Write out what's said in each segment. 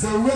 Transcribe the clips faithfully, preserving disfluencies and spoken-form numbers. I'm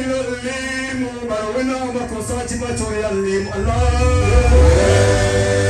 اللي مو مرونا مكو صاجبة يلي مؤلاء.